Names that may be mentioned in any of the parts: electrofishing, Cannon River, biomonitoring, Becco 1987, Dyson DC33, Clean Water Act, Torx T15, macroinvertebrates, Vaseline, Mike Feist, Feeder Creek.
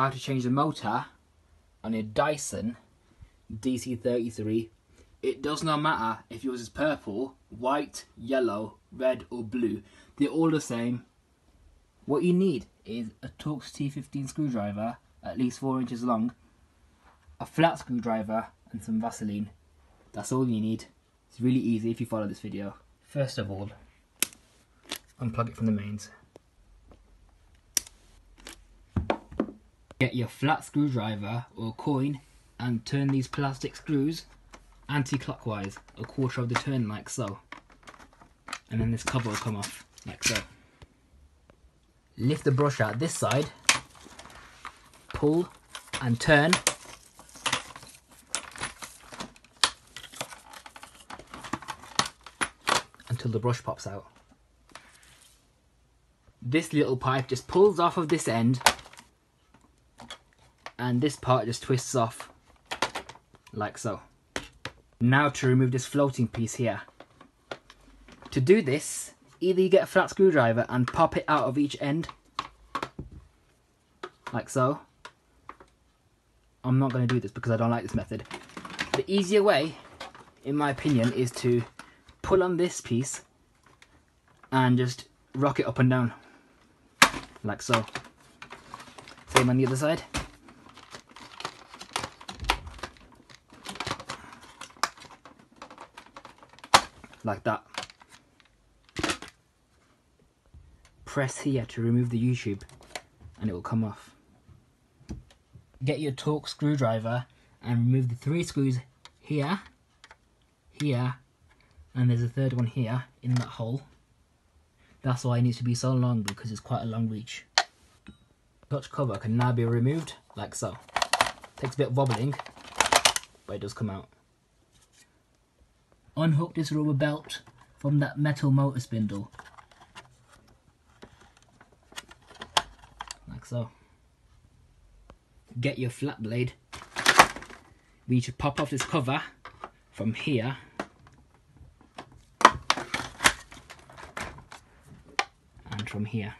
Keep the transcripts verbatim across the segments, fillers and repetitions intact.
how to change the motor on your Dyson D C thirty-three. It does not matter if yours is purple, white, yellow, red or blue. They're all the same. What you need is a Torx T fifteen screwdriver, at least four inches long, a flat screwdriver and some Vaseline. That's all you need. It's really easy if you follow this video. First of all, unplug it from the mains. Get your flat screwdriver or coin and turn these plastic screws anti-clockwise, a quarter of the turn, like so. And then this cover will come off, like so. Lift the brush out this side, pull and turn. Until the brush pops out. This little pipe just pulls off of this end and this part just twists off like so. Now to remove this floating piece here. To do this, either you get a flat screwdriver and pop it out of each end like so. I'm not going to do this because I don't like this method. The easier way, in my opinion, is to pull on this piece and just rock it up and down like so. Same on the other side. Like that. Press here to remove the U-tube and it will come off. Get your Torx screwdriver and remove the three screws here, here, and there's a third one here in that hole. That's why it needs to be so long, because it's quite a long reach. Clutch cover can now be removed like so. Takes a bit of wobbling, but it does come out. Unhook this rubber belt from that metal motor spindle. Like so. Get your flat blade. We need to pop off this cover from here. From here.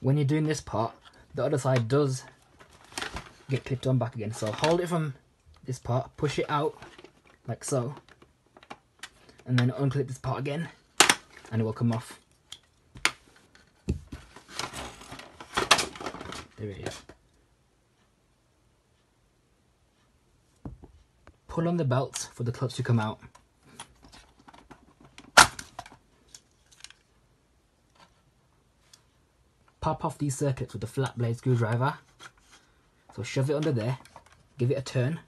When you're doing this part, the other side does get clipped on back again. So hold it from this part, push it out like so, and then unclip this part again and it will come off. There it is. Pull on the belts for the clutch to come out. Pop off these circuits with the flat blade screwdriver. So shove it under there, give it a turn,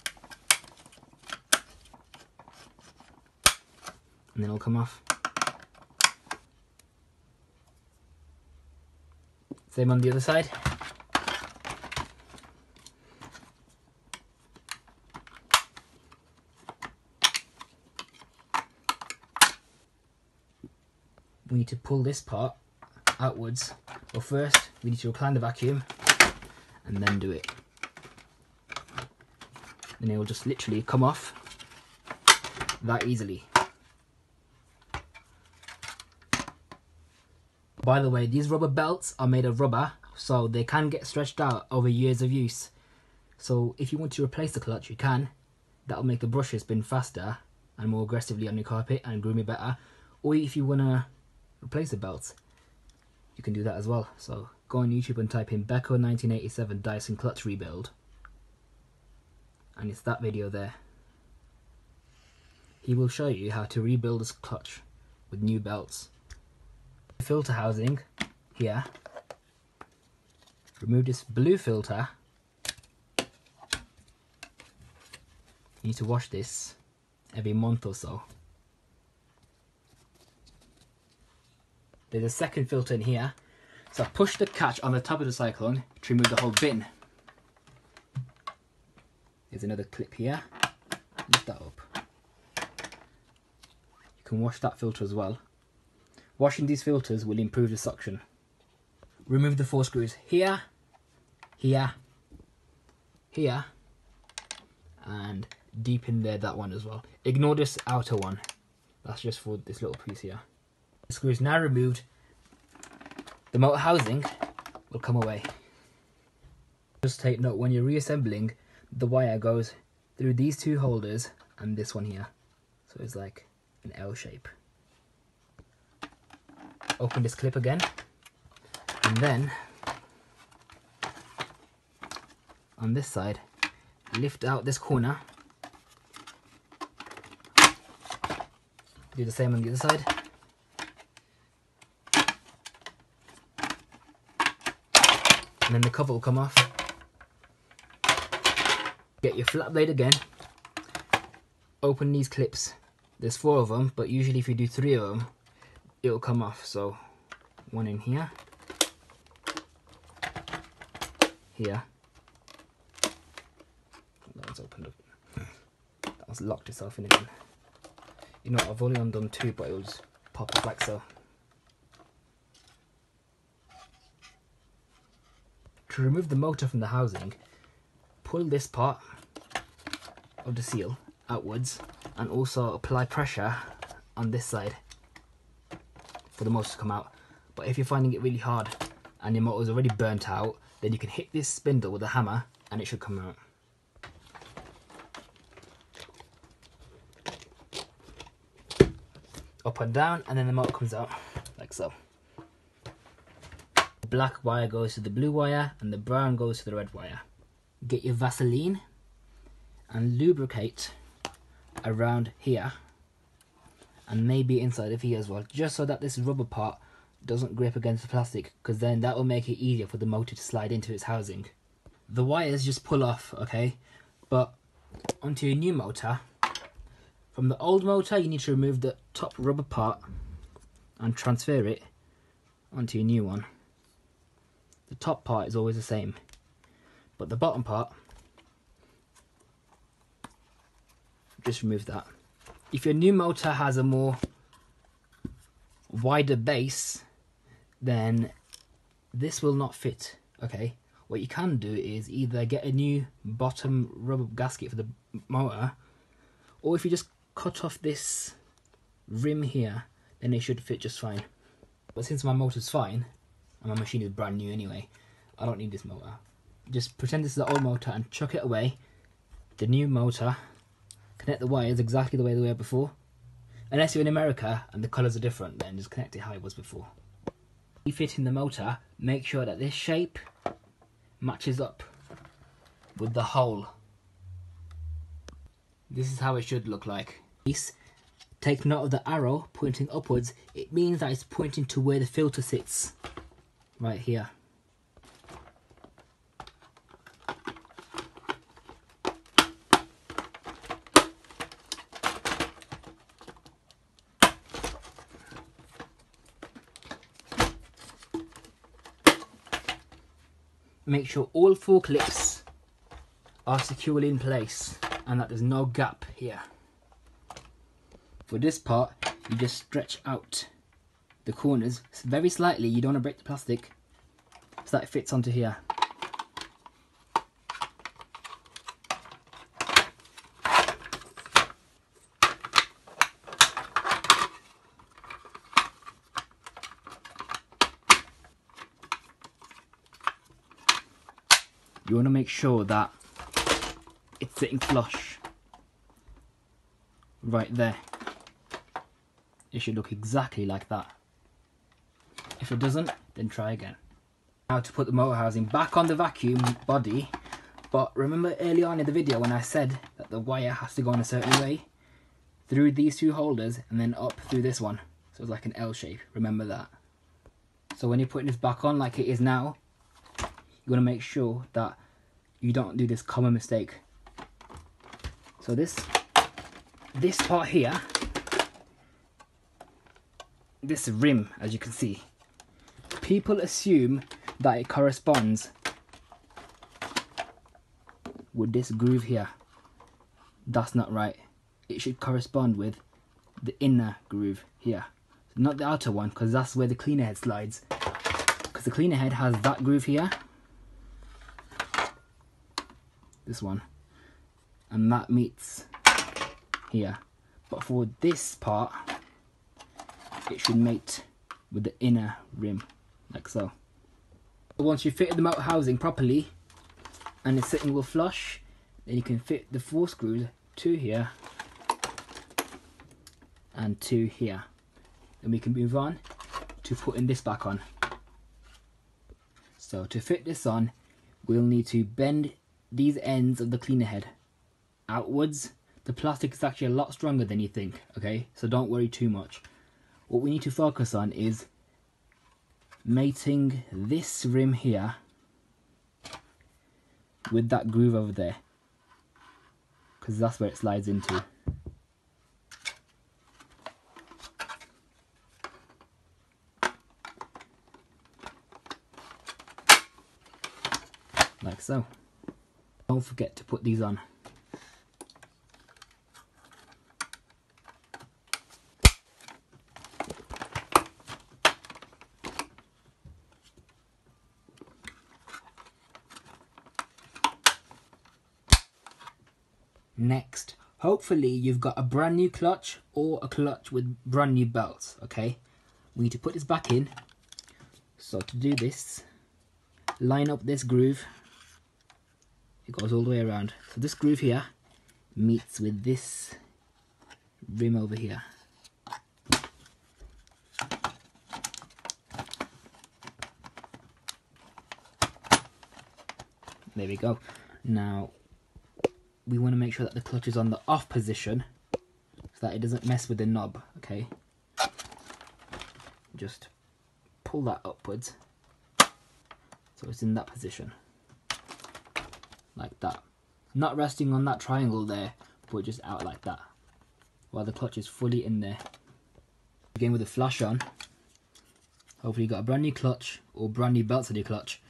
and then it'll come off. Same on the other side. We need to pull this part outwards, but first we need to apply the vacuum and then do it. And it will just literally come off that easily. By the way, these rubber belts are made of rubber, so they can get stretched out over years of use. So if you want to replace the clutch, you can. That'll make the brushes spin faster and more aggressively on your carpet and groom it better. Or if you want to replace the belt, you can do that as well. So go on YouTube and type in Becco nineteen eighty-seven Dyson clutch rebuild, and it's that video there. He will show you how to rebuild this clutch with new belts. Filter housing here, remove this blue filter. You need to wash this every month or so. There's a second filter in here, so I push the catch on the top of the cyclone to remove the whole bin. There's another clip here, lift that up. You can wash that filter as well. Washing these filters will improve the suction. Remove the four screws here, here, here, and deep in there, that one as well. Ignore this outer one, that's just for this little piece here. The screw is now removed, the motor housing will come away. Just take note, when you're reassembling, the wire goes through these two holders and this one here, so it's like an L shape. Open this clip again, and then on this side, lift out this corner, do the same on the other side, and then the cover will come off. Get your flat blade again, open these clips, there's four of them, but usually if you do three of them it'll come off, so one in here, here, that one's opened up, that one's locked itself in again. You know what, I've only undone two, but it'll just pop up like so. To remove the motor from the housing, pull this part of the seal outwards and also apply pressure on this side for the motor to come out. But if you're finding it really hard and your motor's already burnt out, then you can hit this spindle with a hammer and it should come out. Up and down, and then the motor comes out like so. The black wire goes to the blue wire and the brown goes to the red wire. Get your Vaseline and lubricate around here and maybe inside of here as well, just so that this rubber part doesn't grip against the plastic, because then that will make it easier for the motor to slide into its housing. The wires just pull off, okay, but onto your new motor. From the old motor, you need to remove the top rubber part and transfer it onto your new one. The top part is always the same, but the bottom part, just remove that. If your new motor has a more wider base, then this will not fit, okay? What you can do is either get a new bottom rubber gasket for the motor, or if you just cut off this rim here, then it should fit just fine. But since my motor's fine, and my machine is brand new anyway, I don't need this motor. Just pretend this is the old motor and chuck it away. The new motor, connect the wires exactly the way they were before. Unless you're in America and the colours are different, then just connect it how it was before. Refitting the motor, make sure that this shape matches up with the hole. This is how it should look like. Take note of the arrow pointing upwards, it means that it's pointing to where the filter sits, right here. Make sure all four clips are securely in place and that there's no gap here. For this part, you just stretch out the corners very slightly, you don't want to break the plastic, so that it fits onto here. You want to make sure that it's sitting flush, right there. It should look exactly like that. If it doesn't, then try again. Now to put the motor housing back on the vacuum body, but remember early on in the video when I said that the wire has to go in a certain way? Through these two holders and then up through this one. So it's like an L shape, remember that. So when you're putting this back on like it is now, you want to make sure that you don't do this common mistake. So this, this part here, this rim, as you can see, people assume that it corresponds with this groove here. That's not right. It should correspond with the inner groove here, not the outer one, because that's where the cleaner head slides. Because the cleaner head has that groove here, this one, and that meets here. But for this part, it should mate with the inner rim, like so. Once you fitted the motor housing properly and it's sitting well flush, then you can fit the four screws, two here and two here. Then we can move on to putting this back on. So to fit this on, we'll need to bend these ends of the cleaner head outwards. The plastic is actually a lot stronger than you think, okay? So don't worry too much. What we need to focus on is mating this rim here with that groove over there, because that's where it slides into. Like so. Don't forget to put these on. Next, hopefully you've got a brand new clutch or a clutch with brand new belts, okay? We need to put this back in. So to do this, line up this groove. It goes all the way around. So this groove here meets with this rim over here. There we go. Now, we want to make sure that the clutch is on the off position so that it doesn't mess with the knob, okay? Just pull that upwards so it's in that position, like that. Not resting on that triangle there, but just out like that, while the clutch is fully in there. Again with the flash on, hopefully you got a brand new clutch or brand new belts on your clutch.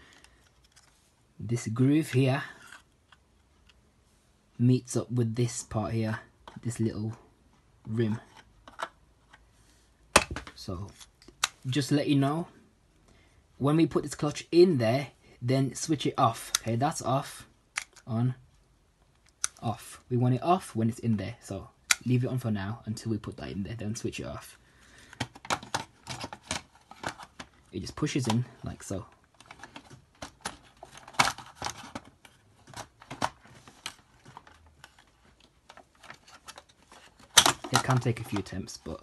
This groove here meets up with this part here, this little rim. So just to let you know, when we put this clutch in there, then switch it off. Okay, that's off, on, off. We want it off when it's in there, so leave it on for now until we put that in there, then switch it off. It just pushes in like so. It can take a few attempts, but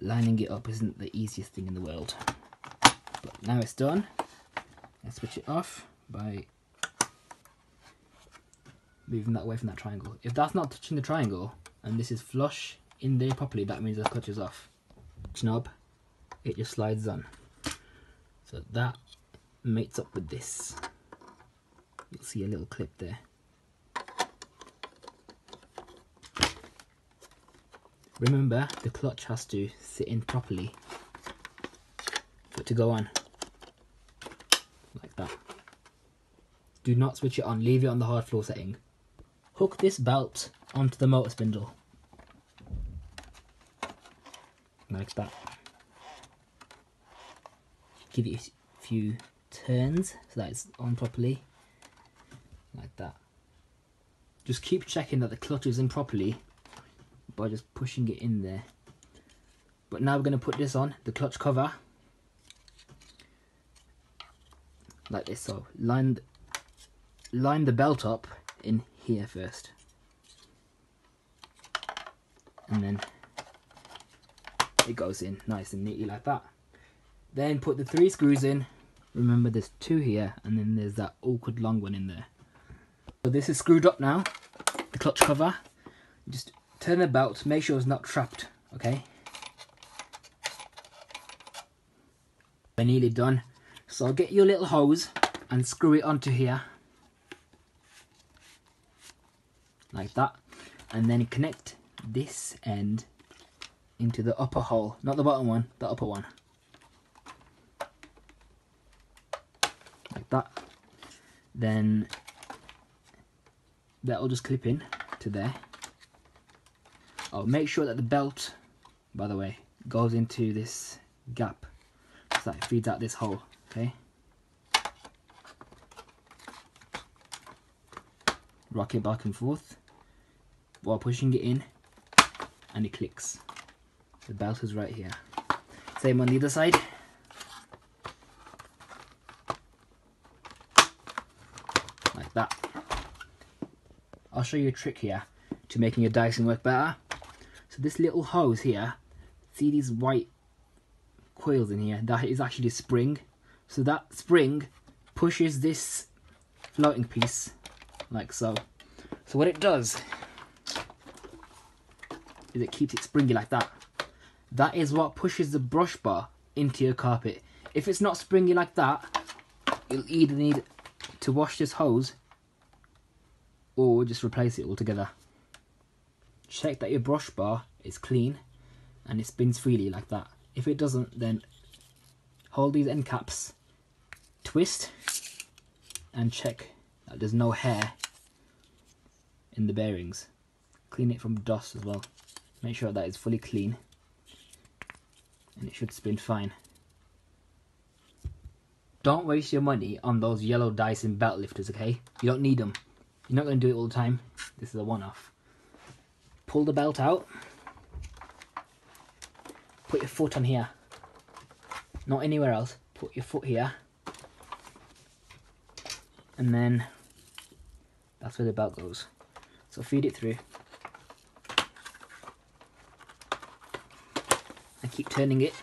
lining it up isn't the easiest thing in the world. But now it's done. Let's switch it off by moving that away from that triangle. If that's not touching the triangle and this is flush in there properly, that means the clutch is off. Each knob, it just slides on. So that mates up with this. You'll see a little clip there. Remember, the clutch has to sit in properly for it to go on, like that. Do not switch it on, leave it on the hard floor setting. Hook this belt onto the motor spindle, like that. Give it a few turns so that it's on properly, like that. Just keep checking that the clutch is in properly by just pushing it in there. But now we're going to put this on, the clutch cover, like this. So line line the belt up in here first, and then it goes in nice and neatly like that. Then put the three screws in. Remember, there's two here and then there's that awkward long one in there. So this is screwed up now, the clutch cover. Just turn the belt, make sure it's not trapped, okay? We're nearly done. So get your little hose and screw it onto here, like that. And then connect this end into the upper hole, not the bottom one, the upper one. Like that. Then that'll just clip in to there. Oh, make sure that the belt, by the way, goes into this gap so that it feeds out this hole, okay? rock it back and forth while pushing it in, and it clicks. The belt is right here. Same on the other side. Like that. I'll show you a trick here to making your Dyson work better. So this little hose here, see these white coils in here? That is actually a spring. So that spring pushes this floating piece like so. So what it does is it keeps it springy like that. That is what pushes the brush bar into your carpet. If it's not springy like that, you'll either need to wash this hose or just replace it altogether. Check that your brush bar is clean and it spins freely like that. If it doesn't, then hold these end caps, twist, and check that there's no hair in the bearings. Clean it from dust as well. Make sure that is fully clean, and it should spin fine. Don't waste your money on those yellow Dyson belt lifters, okay? You don't need them. You're not going to do it all the time. This is a one-off. Pull the belt out. Put your foot on here. Not anywhere else. Put your foot here. And then that's where the belt goes. So feed it through. I keep turning it.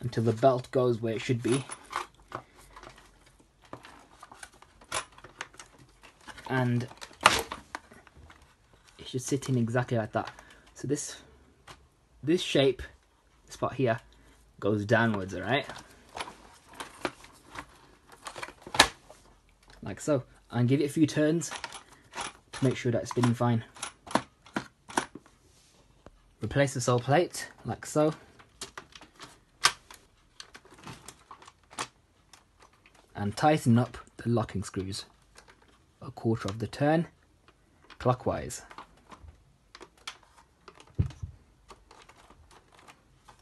Until the belt goes where it should be. And it should sit in exactly like that. So this this shape, this part here, goes downwards, alright? Like so. And give it a few turns to make sure that it's spinning fine. Replace the sole plate, like so. And tighten up the locking screws. A quarter of the turn, clockwise.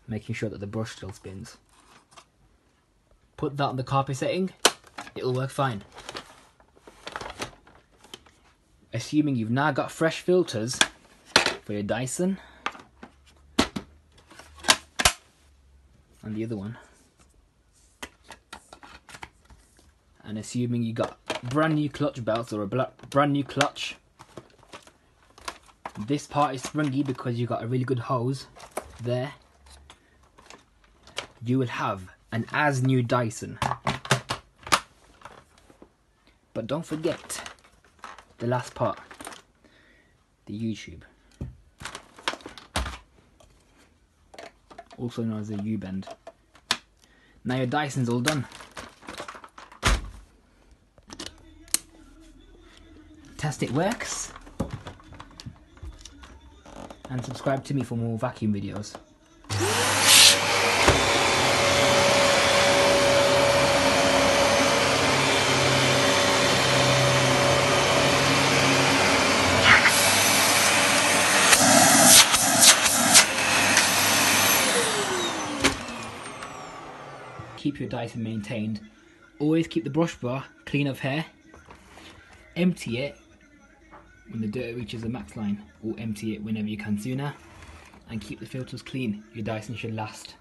Making sure that the brush still spins. Put that on the carpet setting, it'll work fine. Assuming you've now got fresh filters for your Dyson and the other one. And assuming you got brand new clutch belts or a brand new clutch. This part is springy because you've got a really good hose there. You will have an as new Dyson. But don't forget the last part, the U-tube. Also known as the U-bend. Now your Dyson's all done. Test it works, and subscribe to me for more vacuum videos. Keep your Dyson maintained. Always keep the brush bar clean of hair. Empty it when the dirt reaches the max line, or empty it whenever you can sooner, and keep the filters clean. Your Dyson should last.